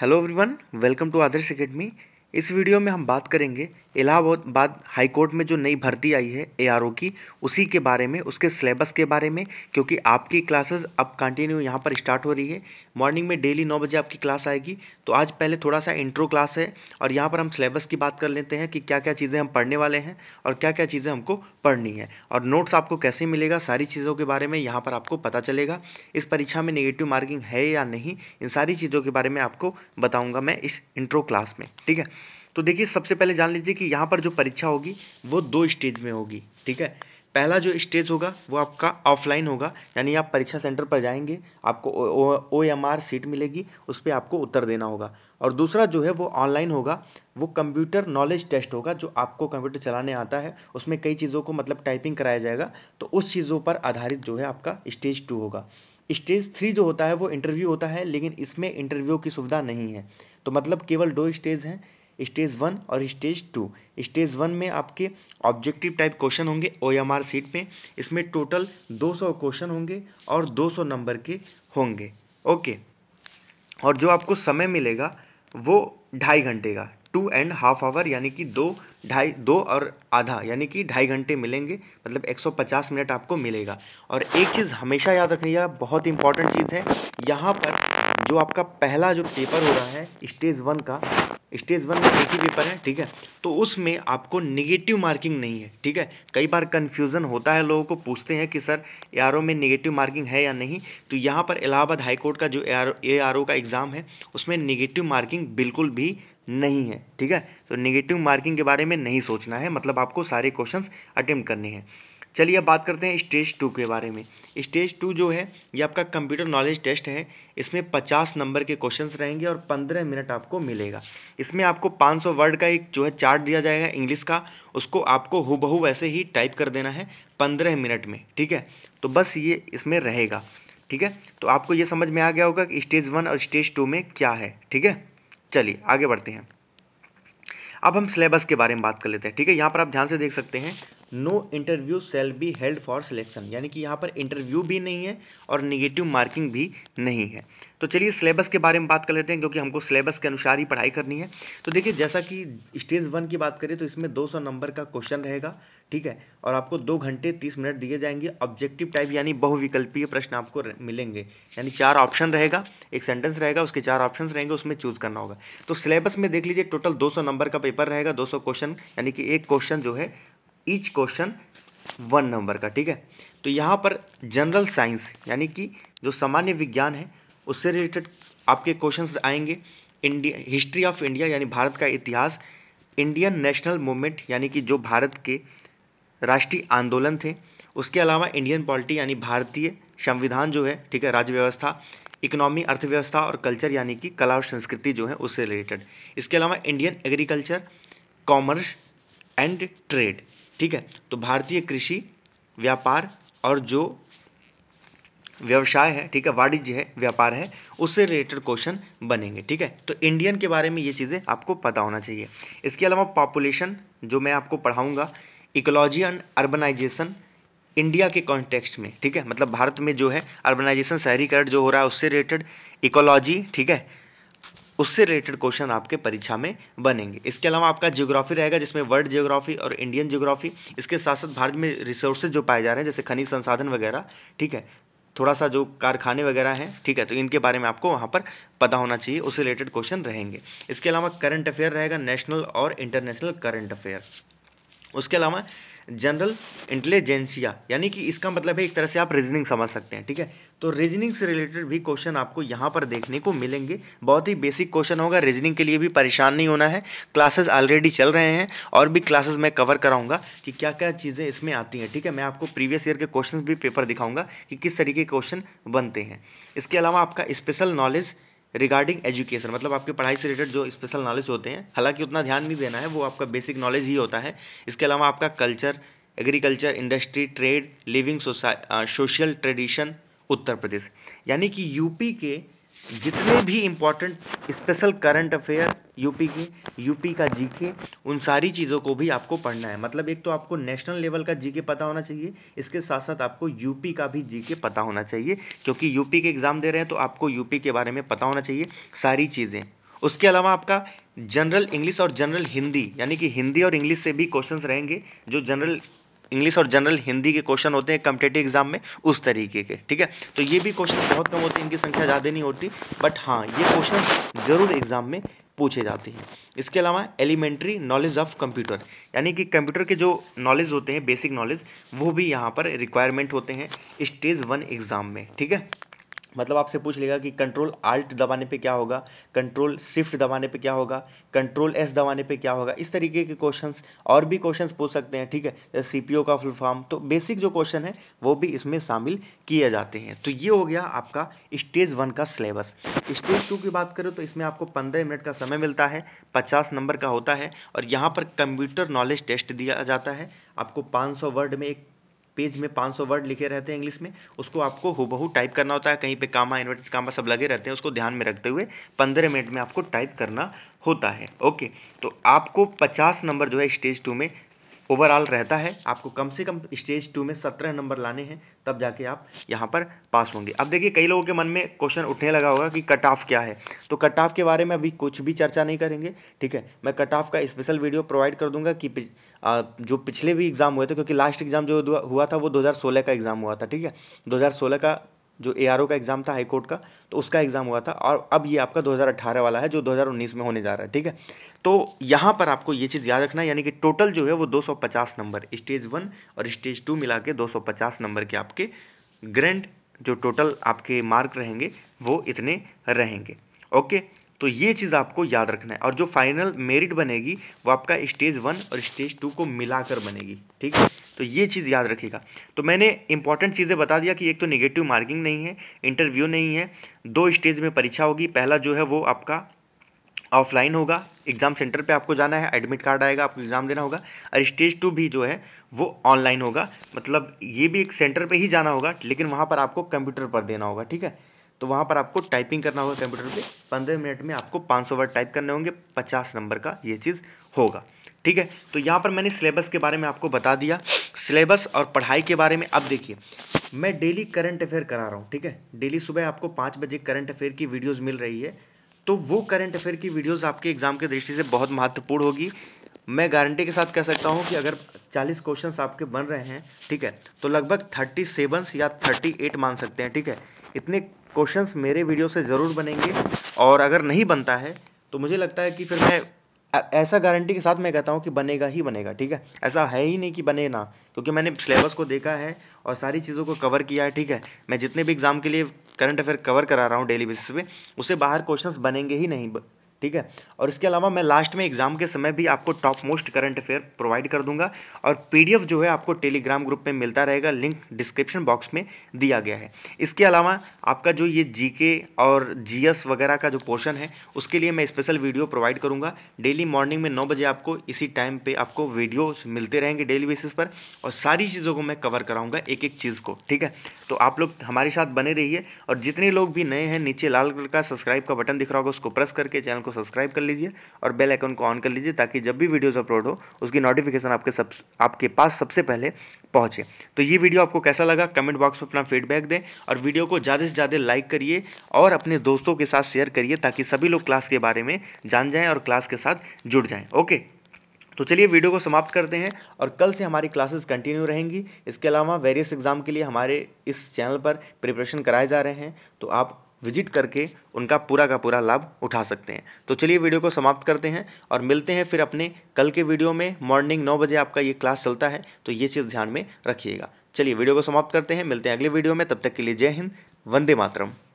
Hello everyone, welcome to Adarsh academy. इस video में हम बात करेंगे इलाहाबाद हाई कोर्ट में जो नई भर्ती आई है ARO की, उसी के बारे में, उसके सिलेबस के बारे में, क्योंकि आपकी क्लासेस अब कंटिन्यू यहां पर स्टार्ट हो रही है। मॉर्निंग में डेली 9 बजे आपकी क्लास आएगी। तो आज पहले थोड़ा सा इंट्रो क्लास है और यहां पर हम सिलेबस की बात कर लेते हैं कि क्या क्या चीज़ें हम पढ़ने वाले हैं और क्या क्या चीज़ें हमको पढ़नी है और नोट्स आपको कैसे मिलेगा, सारी चीज़ों के बारे में यहाँ पर आपको पता चलेगा। इस परीक्षा में नेगेटिव मार्किंग है या नहीं, इन सारी चीज़ों के बारे में आपको बताऊँगा मैं इस इंट्रो क्लास में, ठीक है। तो देखिए, सबसे पहले जान लीजिए कि यहाँ पर जो परीक्षा होगी वो दो स्टेज में होगी, ठीक है। पहला जो स्टेज होगा वो आपका ऑफलाइन होगा, यानी आप परीक्षा सेंटर पर जाएंगे, आपको OMR सीट मिलेगी, उस पर आपको उत्तर देना होगा। और दूसरा जो है वो ऑनलाइन होगा, वो कंप्यूटर नॉलेज टेस्ट होगा। जो आपको कंप्यूटर चलाने आता है, उसमें कई चीज़ों को मतलब टाइपिंग कराया जाएगा, तो उस चीज़ों पर आधारित जो है आपका स्टेज 2 होगा। स्टेज 3 जो होता है वो इंटरव्यू होता है, लेकिन इसमें इंटरव्यू की सुविधा नहीं है। तो मतलब केवल 2 स्टेज हैं, स्टेज 1 और स्टेज 2। स्टेज 1 में आपके ऑब्जेक्टिव टाइप क्वेश्चन होंगे OMR सीट पे। इसमें टोटल 200 क्वेश्चन होंगे और 200 नंबर के होंगे, ओके। और जो आपको समय मिलेगा वो 2.5 घंटे का, 2.5 आवर, यानी कि 2 और आधा, यानी कि 2.5 घंटे मिलेंगे, मतलब 150 मिनट आपको मिलेगा। और एक चीज़ हमेशा याद रखिएगा, बहुत इंपॉर्टेंट चीज़ है, यहाँ पर जो आपका पहला जो पेपर हो रहा है स्टेज 1 का, स्टेज 1 में एक ही पेपर है, ठीक है। तो उसमें आपको नेगेटिव मार्किंग नहीं है, ठीक है। कई बार कन्फ्यूज़न होता है, लोगों को पूछते हैं कि सर ARO में नेगेटिव मार्किंग है या नहीं। तो यहाँ पर इलाहाबाद हाई कोर्ट का जो ARO का एग्ज़ाम है, उसमें नेगेटिव मार्किंग बिल्कुल भी नहीं है, ठीक है। तो नेगेटिव मार्किंग के बारे में नहीं सोचना है, मतलब आपको सारे क्वेश्चंस अटेम्प्ट करने हैं। चलिए अब बात करते हैं स्टेज 2 के बारे में। स्टेज 2 जो है ये आपका कंप्यूटर नॉलेज टेस्ट है। इसमें 50 नंबर के क्वेश्चंस रहेंगे और 15 मिनट आपको मिलेगा। इसमें आपको 500 वर्ड का एक जो है चार्ट दिया जाएगा इंग्लिश का, उसको आपको हूबहू वैसे ही टाइप कर देना है 15 मिनट में, ठीक है। तो बस ये इसमें रहेगा, ठीक है। तो आपको ये समझ में आ गया होगा कि स्टेज 1 और स्टेज 2 में क्या है, ठीक है। चलिए आगे बढ़ते हैं। अब हम सिलेबस के बारे में बात कर लेते हैं, ठीक है। यहाँ पर आप ध्यान से देख सकते हैं, no interview shall be held for selection, यानी कि यहाँ पर इंटरव्यू भी नहीं है और नेगेटिव मार्किंग भी नहीं है। तो चलिए सिलेबस के बारे में बात कर लेते हैं, क्योंकि हमको सिलेबस के अनुसार ही पढ़ाई करनी है। तो देखिए, जैसा कि स्टेज 1 की बात करें तो इसमें 200 नंबर का क्वेश्चन रहेगा, ठीक है। और आपको 2 घंटे 30 मिनट दिए जाएंगे। ऑब्जेक्टिव टाइप यानी बहुविकल्पीय प्रश्न आपको मिलेंगे, यानी 4 ऑप्शन रहेगा, एक सेंटेंस रहेगा, उसके 4 ऑप्शन रहेंगे, उसमें चूज़ करना होगा। तो सिलेबस में देख लीजिए, टोटल 200 नंबर का पेपर रहेगा, 200 क्वेश्चन, यानी कि एक क्वेश्चन जो है, ईच क्वेश्चन 1 नंबर का, ठीक है। तो यहाँ पर जनरल साइंस यानी कि जो सामान्य विज्ञान है, उससे रिलेटेड आपके क्वेश्चंस आएंगे। इंडिया, हिस्ट्री ऑफ इंडिया यानी भारत का इतिहास, इंडियन नेशनल मूवमेंट यानी कि जो भारत के राष्ट्रीय आंदोलन थे, उसके अलावा इंडियन पॉलिटी यानी भारतीय संविधान जो है, ठीक है, राज्य व्यवस्था, इकोनॉमी अर्थव्यवस्था और कल्चर यानी कि कला और संस्कृति जो है उससे रिलेटेड। इसके अलावा Indian agriculture, commerce and trade, ठीक है। तो भारतीय कृषि, व्यापार और जो व्यवसाय है, ठीक है, वाणिज्य है, व्यापार है, उससे रिलेटेड क्वेश्चन बनेंगे, ठीक है। तो इंडियन के बारे में ये चीज़ें आपको पता होना चाहिए। इसके अलावा पॉपुलेशन जो मैं आपको पढ़ाऊंगा, इकोलॉजी एंड अर्बनाइजेशन इंडिया के कॉन्टेक्स्ट में, ठीक है, मतलब भारत में जो है अर्बनाइजेशन, शहरीकरण जो हो रहा है उससे रिलेटेड, इकोलॉजी, ठीक है, उससे रिलेटेड क्वेश्चन आपके परीक्षा में बनेंगे। इसके अलावा आपका ज्योग्राफी रहेगा, जिसमें वर्ल्ड ज्योग्राफी और इंडियन ज्योग्राफी, इसके साथ साथ भारत में रिसोर्सेज जो पाए जा रहे हैं, जैसे खनिज संसाधन वगैरह, ठीक है, थोड़ा सा जो कारखाने वगैरह हैं, ठीक है, तो इनके बारे में आपको वहाँ पर पता होना चाहिए, उससे रिलेटेड क्वेश्चन रहेंगे। इसके अलावा करंट अफेयर रहेगा, नेशनल और इंटरनेशनल करंट अफेयर। उसके अलावा जनरल इंटेलिजेंसिया यानी कि इसका मतलब है एक तरह से आप रीजनिंग समझ सकते हैं, ठीक है। तो रीजनिंग से रिलेटेड भी क्वेश्चन आपको यहाँ पर देखने को मिलेंगे। बहुत ही बेसिक क्वेश्चन होगा, रीजनिंग के लिए भी परेशान नहीं होना है। क्लासेस ऑलरेडी चल रहे हैं और भी क्लासेस मैं कवर कराऊंगा कि क्या क्या चीज़ें इसमें आती हैं, ठीक है। मैं आपको प्रीवियस ईयर के क्वेश्चन भी पेपर दिखाऊँगा कि किस तरीके के क्वेश्चन बनते हैं। इसके अलावा आपका स्पेशल नॉलेज रिगार्डिंग एजुकेशन, मतलब आपके पढ़ाई से रिलेटेड जो स्पेशल नॉलेज होते हैं, हालांकि उतना ध्यान नहीं देना है, वो आपका बेसिक नॉलेज ही होता है। इसके अलावा आपका culture, agriculture, industry, trade, living, social tradition, Uttar Pradesh, यानी कि यूपी के जितने भी important special current affair UP का जीके, उन सारी चीज़ों को भी आपको पढ़ना है। मतलब एक तो आपको नेशनल लेवल का जीके पता होना चाहिए, इसके साथ साथ आपको यूपी का भी जीके पता होना चाहिए, क्योंकि यूपी के एग्ज़ाम दे रहे हैं तो आपको यूपी के बारे में पता होना चाहिए सारी चीज़ें। उसके अलावा आपका जनरल इंग्लिश और जनरल हिंदी, यानी कि हिंदी और इंग्लिश से भी क्वेश्चंस रहेंगे, जो जनरल इंग्लिश और जनरल हिंदी के क्वेश्चन होते हैं कॉम्पिटिटिव एग्जाम में, उस तरीके के। ठीक है, तो ये भी क्वेश्चन बहुत कम होते हैं, इनकी संख्या ज़्यादा नहीं होती, बट हाँ ये क्वेश्चन जरूर एग्जाम में पूछे जाते हैं। इसके अलावा एलिमेंट्री नॉलेज ऑफ कंप्यूटर, यानी कि कंप्यूटर के जो नॉलेज होते हैं बेसिक नॉलेज, वो भी यहाँ पर रिक्वायरमेंट होते हैं स्टेज 1 एग्ज़ाम में। ठीक है, मतलब आपसे पूछ लेगा कि कंट्रोल आल्ट दबाने पे क्या होगा, कंट्रोल शिफ्ट दबाने पे क्या होगा, कंट्रोल एस दबाने पे क्या होगा, इस तरीके के क्वेश्चंस और भी क्वेश्चंस पूछ सकते हैं। ठीक है, जैसे सीपीओ का फुल फॉर्म, तो बेसिक जो क्वेश्चन है वो भी इसमें शामिल किए जाते हैं। तो ये हो गया आपका स्टेज 1 का सिलेबस। स्टेज 2 की बात करें तो इसमें आपको 15 मिनट का समय मिलता है, 50 नंबर का होता है, और यहाँ पर कंप्यूटर नॉलेज टेस्ट दिया जाता है। आपको 500 वर्ड में, एक पेज में 500 वर्ड लिखे रहते हैं इंग्लिश में, उसको आपको हूबहू टाइप करना होता है। कहीं पे कामा, इन्वर्टेड कामा सब लगे रहते हैं, उसको ध्यान में रखते हुए 15 मिनट में आपको टाइप करना होता है। ओके, तो आपको 50 नंबर जो है स्टेज 2 में ओवरऑल रहता है। आपको कम से कम स्टेज 2 में 17 नंबर लाने हैं, तब जाके आप यहाँ पर पास होंगे। अब देखिए, कई लोगों के मन में क्वेश्चन उठने लगा होगा कि कट ऑफ क्या है, तो कट ऑफ के बारे में अभी कुछ भी चर्चा नहीं करेंगे। ठीक है, मैं कट ऑफ का स्पेशल वीडियो प्रोवाइड कर दूंगा कि जो पिछले भी एग्ज़ाम हुए थे, क्योंकि लास्ट एग्ज़ाम जो हुआ था वो 2016 का एग्ज़ाम हुआ था। ठीक है, 2016 का जो ARO का एग्ज़ाम था हाई कोर्ट का, तो उसका एग्ज़ाम हुआ था, और अब ये आपका 2018 वाला है जो 2019 में होने जा रहा है। ठीक है, तो यहाँ पर आपको ये चीज़ याद रखना है, यानी कि टोटल जो है वो 250 नंबर स्टेज 1 और स्टेज 2 मिला के 250 नंबर के आपके ग्रैंड जो टोटल आपके मार्क रहेंगे वो इतने रहेंगे। ओके, तो ये चीज़ आपको याद रखना है। और जो फाइनल मेरिट बनेगी वो आपका स्टेज 1 और स्टेज 2 को मिलाकर बनेगी। ठीक है, तो ये चीज़ याद रखिएगा। तो मैंने इंपॉर्टेंट चीज़ें बता दिया कि एक तो नेगेटिव मार्किंग नहीं है, इंटरव्यू नहीं है, 2 स्टेज में परीक्षा होगी। पहला जो है वो आपका ऑफलाइन होगा, एग्ज़ाम सेंटर पे आपको जाना है, एडमिट कार्ड आएगा, आपको एग्ज़ाम देना होगा। और स्टेज 2 भी जो है वो ऑनलाइन होगा, मतलब ये भी एक सेंटर पर ही जाना होगा, लेकिन वहाँ पर आपको कंप्यूटर पर देना होगा। ठीक है, तो वहाँ पर आपको टाइपिंग करना होगा कंप्यूटर पे, 15 मिनट में आपको 500 वर्ड टाइप करने होंगे, 50 नंबर का ये चीज़ होगा। ठीक है, तो यहाँ पर मैंने सिलेबस के बारे में आपको बता दिया, सिलेबस और पढ़ाई के बारे में। अब देखिए, मैं डेली करंट अफेयर करा रहा हूँ। ठीक है, डेली सुबह आपको 5 बजे करंट अफेयर की वीडियोज़ मिल रही है, तो वो करंट अफेयर की वीडियोज़ आपके एग्ज़ाम के दृष्टि से बहुत महत्वपूर्ण होगी। मैं गारंटी के साथ कह सकता हूँ कि अगर 40 क्वेश्चन आपके बन रहे हैं, ठीक है, तो लगभग 37 या 38 मान सकते हैं। ठीक है, इतने क्वेश्चंस मेरे वीडियो से ज़रूर बनेंगे, और अगर नहीं बनता है तो मुझे लगता है कि फिर मैं ऐसा गारंटी के साथ मैं कहता हूँ कि बनेगा ही बनेगा। ठीक है, ऐसा है ही नहीं कि बने ना, क्योंकि मैंने सिलेबस को देखा है और सारी चीज़ों को कवर किया है। ठीक है, मैं जितने भी एग्ज़ाम के लिए करंट अफेयर कवर करा रहा हूँ डेली बेसिस पे, उससे बाहर क्वेश्चंस बनेंगे ही नहीं। ठीक है, और इसके अलावा मैं लास्ट में एग्ज़ाम के समय भी आपको top most current affair provide कर दूंगा, और PDF जो है आपको टेलीग्राम ग्रुप में मिलता रहेगा, लिंक डिस्क्रिप्शन बॉक्स में दिया गया है। इसके अलावा आपका जो ये GK और GS वगैरह का जो पोर्शन है, उसके लिए मैं स्पेशल वीडियो प्रोवाइड करूँगा। डेली मॉर्निंग में 9 बजे आपको इसी टाइम पर आपको वीडियोस मिलते रहेंगे डेली बेसिस पर, और सारी चीज़ों को मैं कवर कराऊँगा, एक एक चीज़ को। ठीक है, तो आप लोग हमारे साथ बने रहिए, और जितने लोग भी नए हैं, नीचे लाल कलर का सब्सक्राइब का बटन दिख रहा होगा, उसको प्रेस करके चैनल को सब्सक्राइब कर लीजिए और बेल आइकन को ऑन कर लीजिए, ताकि जब भी वीडियोस अपलोड हो उसकी नोटिफिकेशन आपके पास सबसे पहले पहुंचे। तो ये वीडियो आपको कैसा लगा, कमेंट बॉक्स में अपना फीडबैक दें, और वीडियो को ज़्यादा से ज़्यादा लाइक करिए और अपने दोस्तों के साथ शेयर करिए, ताकि सभी लोग क्लास के बारे में जान जाएँ और क्लास के साथ जुड़ जाएँ। ओके, तो चलिए वीडियो को समाप्त करते हैं, और कल से हमारी क्लासेस कंटिन्यू रहेंगी। इसके अलावा वेरियस एग्ज़ाम के लिए हमारे इस चैनल पर प्रिपरेशन कराए जा रहे हैं, तो आप विजिट करके उनका पूरा का पूरा लाभ उठा सकते हैं। तो चलिए वीडियो को समाप्त करते हैं, और मिलते हैं फिर अपने कल के वीडियो में। मॉर्निंग 9 बजे आपका ये क्लास चलता है, तो ये चीज़ ध्यान में रखिएगा। चलिए वीडियो को समाप्त करते हैं, मिलते हैं अगले वीडियो में, तब तक के लिए जय हिंद, वंदे मातरम।